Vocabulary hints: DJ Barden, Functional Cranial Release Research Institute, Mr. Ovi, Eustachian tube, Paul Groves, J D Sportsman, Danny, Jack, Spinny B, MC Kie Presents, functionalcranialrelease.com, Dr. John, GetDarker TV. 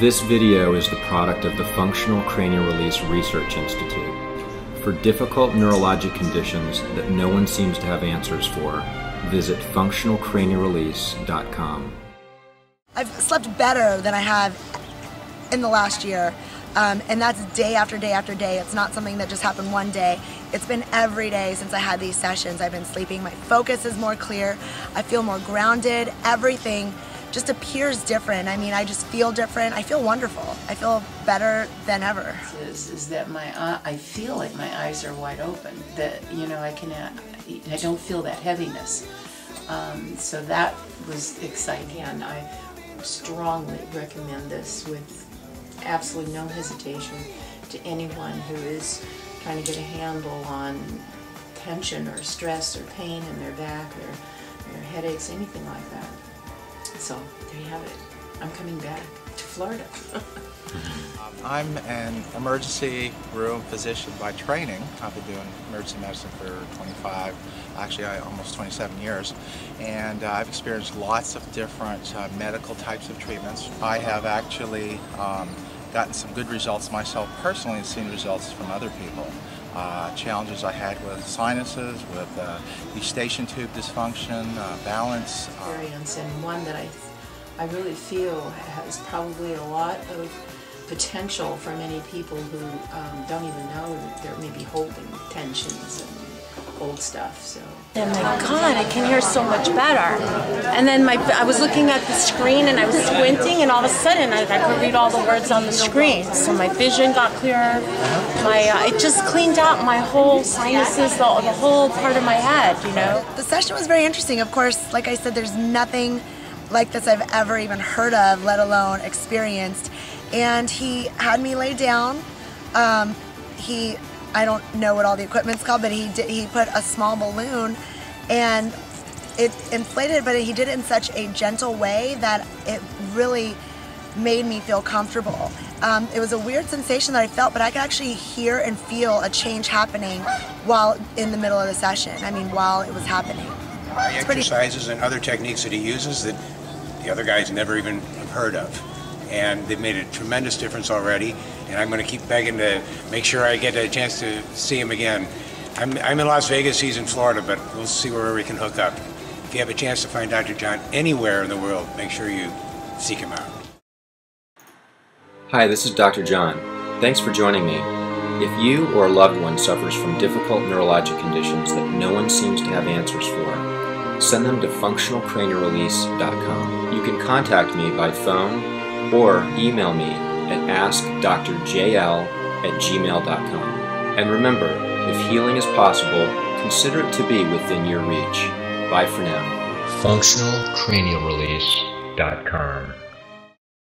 This video is the product of the Functional Cranial Release Research Institute. For difficult neurologic conditions that no one seems to have answers for, visit functionalcranialrelease.com. I've slept better than I have in the last year, and that's day after day after day. It's not something that just happened one day. It's been every day since I had these sessions. I've been sleeping. My focus is more clear. I feel more grounded. Everything just appears different. I mean, I just feel different. I feel wonderful. I feel better than ever. Is that I feel like my eyes are wide open. That, you know, I don't feel that heaviness. So that was exciting, and I strongly recommend this with absolutely no hesitation to anyone who is trying to get a handle on tension or stress or pain in their back or their headaches, anything like that. So there you have it. I'm coming back to Florida. I'm an emergency room physician by training. I've been doing emergency medicine for 25, actually almost 27 years, and I've experienced lots of different medical types of treatments. I have actually gotten some good results myself personally and seen results from other people. Challenges I had with sinuses, with Eustachian tube dysfunction, balance. And one that I really feel has probably a lot of potential for many people who don't even know that they're maybe holding tensions and old stuff. So. Oh my God, I can hear so much better. And then I was looking at the screen and I was squinting, and all of a sudden I could read all the words on the screen. So my vision got clearer. It just cleaned out my whole sinuses, the whole part of my head, you know. The session was very interesting. Of course, like I said, there's nothing like this I've ever even heard of, let alone experienced. And he had me lay down. I don't know what all the equipment's called, but he put a small balloon, and it inflated, but he did it in such a gentle way that it really made me feel comfortable. It was a weird sensation that I felt, but I could actually hear and feel a change happening while in the middle of the session. I mean, while it was happening. The exercises and other techniques that he uses that the other guys never even have heard of. And they've made a tremendous difference already, and I'm going to keep begging to make sure I get a chance to see him again. I'm in Las Vegas, he's in Florida, but we'll see where we can hook up. If you have a chance to find Dr. John anywhere in the world, make sure you seek him out. Hi, this is Dr. John. Thanks for joining me. If you or a loved one suffers from difficult neurologic conditions that no one seems to have answers for, send them to functionalcranialrelease.com. You can contact me by phone, or email me at askdrjl@gmail.com. And remember, if healing is possible, consider it to be within your reach. Bye for now. Functionalcranialrelease.com